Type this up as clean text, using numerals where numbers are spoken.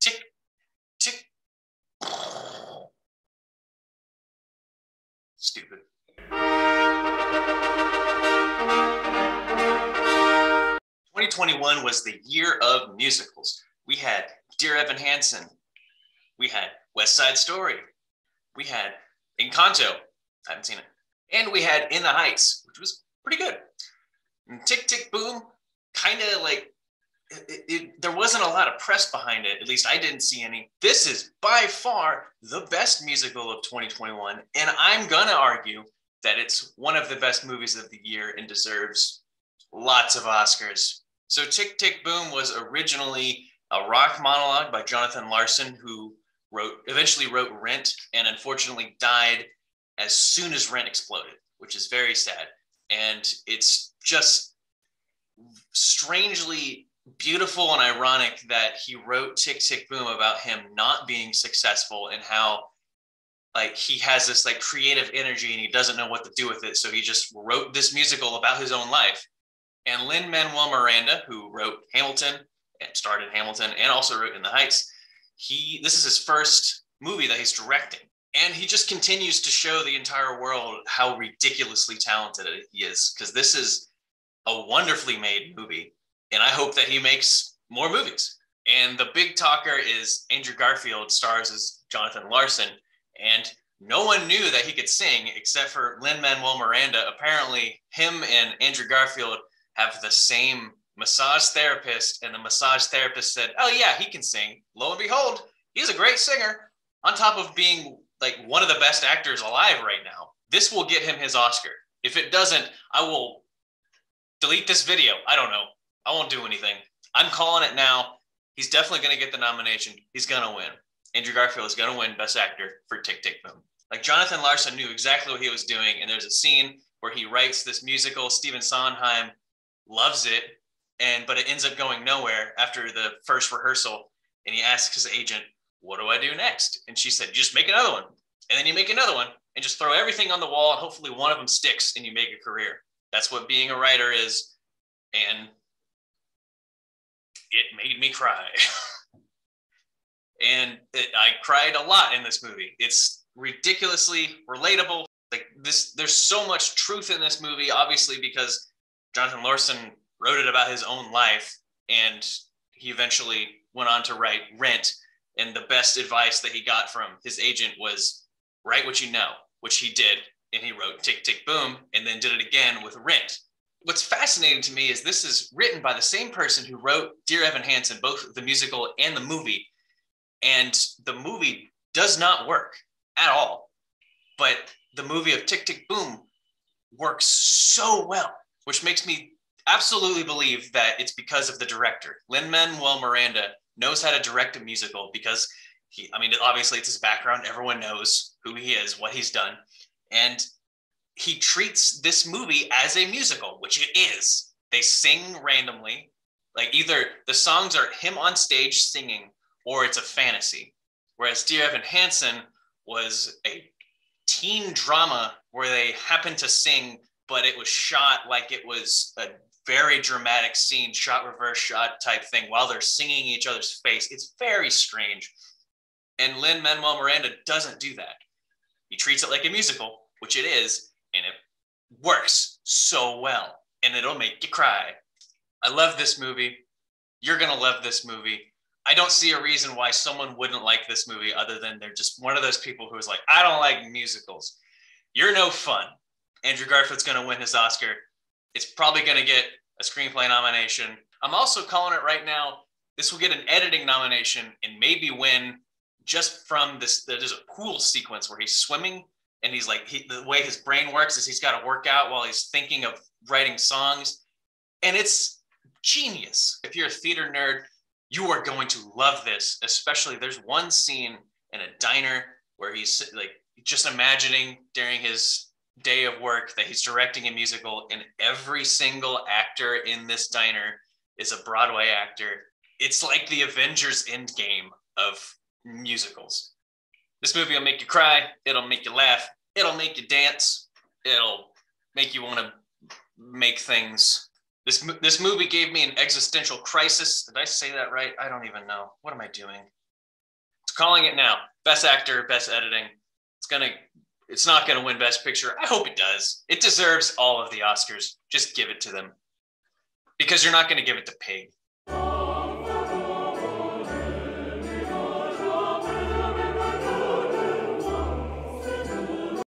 Tick, tick. Stupid. '21 was the year of musicals. We had Dear Evan Hansen. We had West Side Story. We had Encanto. I haven't seen it. And we had In the Heights, which was pretty good. And Tick, Tick, Boom, kind of like, there wasn't a lot of press behind it. At least I didn't see any. This is by far the best musical of 2021. And I'm gonna argue that it's one of the best movies of the year and deserves lots of Oscars. So Tick, Tick, Boom was originally a rock monologue by Jonathan Larson, who eventually wrote Rent and unfortunately died as soon as Rent exploded, which is very sad. And it's just strangely beautiful and ironic that he wrote Tick, Tick, Boom about him not being successful and how like he has this like creative energy and he doesn't know what to do with it. So he just wrote this musical about his own life. And Lin-Manuel Miranda, who wrote Hamilton and starred in Hamilton and also wrote In the Heights, this is his first movie that he's directing. And he just continues to show the entire world how ridiculously talented he is, because this is a wonderfully made movie. And I hope that he makes more movies. And the big talker is Andrew Garfield stars as Jonathan Larson. And no one knew that he could sing except for Lin-Manuel Miranda. Apparently him and Andrew Garfield have the same massage therapist, and the massage therapist said, oh yeah, he can sing. Lo and behold, he's a great singer on top of being like one of the best actors alive right now. This will get him his Oscar. If it doesn't, I will delete this video. I don't know. I won't do anything. I'm calling it now. He's definitely going to get the nomination. He's going to win. Andrew Garfield is going to win Best Actor for Tick, Tick, Boom. Like Jonathan Larson knew exactly what he was doing. And there's a scene where he writes this musical. Stephen Sondheim loves it, but it ends up going nowhere after the first rehearsal. And he asks his agent, what do I do next? And she said, just make another one. And then you make another one and just throw everything on the wall. And hopefully one of them sticks and you make a career. That's what being a writer is. And it made me cry. I cried a lot in this movie. It's ridiculously relatable. Like this, there's so much truth in this movie, obviously, because Jonathan Larson wrote it about his own life, and he eventually went on to write Rent. And the best advice that he got from his agent was write what you know, which he did. And he wrote Tick, Tick, Boom, and then did it again with Rent. What's fascinating to me is this is written by the same person who wrote Dear Evan Hansen, both the musical and the movie. And the movie does not work at all. But the movie of Tick, Tick, Boom works so well, which makes me absolutely believe that it's because of the director. Lin-Manuel Miranda knows how to direct a musical because obviously it's his background. Everyone knows who he is, what he's done. And he treats this movie as a musical, which it is. They sing randomly. Like either the songs are him on stage singing or it's a fantasy. Whereas Dear Evan Hansen was a teen drama where they happened to sing, but it was shot like it was a very dramatic scene, shot, reverse shot type thing while they're singing in each other's face. It's very strange. And Lin-Manuel Miranda doesn't do that. He treats it like a musical, which it is, and it works so well. And it'll make you cry. I love this movie. You're gonna love this movie. I don't see a reason why someone wouldn't like this movie other than they're just one of those people who's like, I don't like musicals. You're no fun. Andrew Garfield's gonna win his Oscar. It's probably gonna get a screenplay nomination. I'm also calling it right now, this will get an editing nomination and maybe win just from this. There's a pool sequence where he's swimming and he's like, the way his brain works is he's gotta work out while he's thinking of writing songs. And it's genius. If you're a theater nerd, you are going to love this, especially there's one scene in a diner where he's like just imagining during his day of work that he's directing a musical, and every single actor in this diner is a Broadway actor. It's like the Avengers Endgame of musicals. This movie will make you cry. It'll make you laugh. It'll make you dance. It'll make you want to make things. This movie gave me an existential crisis. Did I say that right? I don't even know. What am I doing? Calling it now. Best actor, best editing. It's not gonna win best picture. I hope it does. It deserves all of the Oscars. Just give it to them. Because you're not gonna give it to Pig.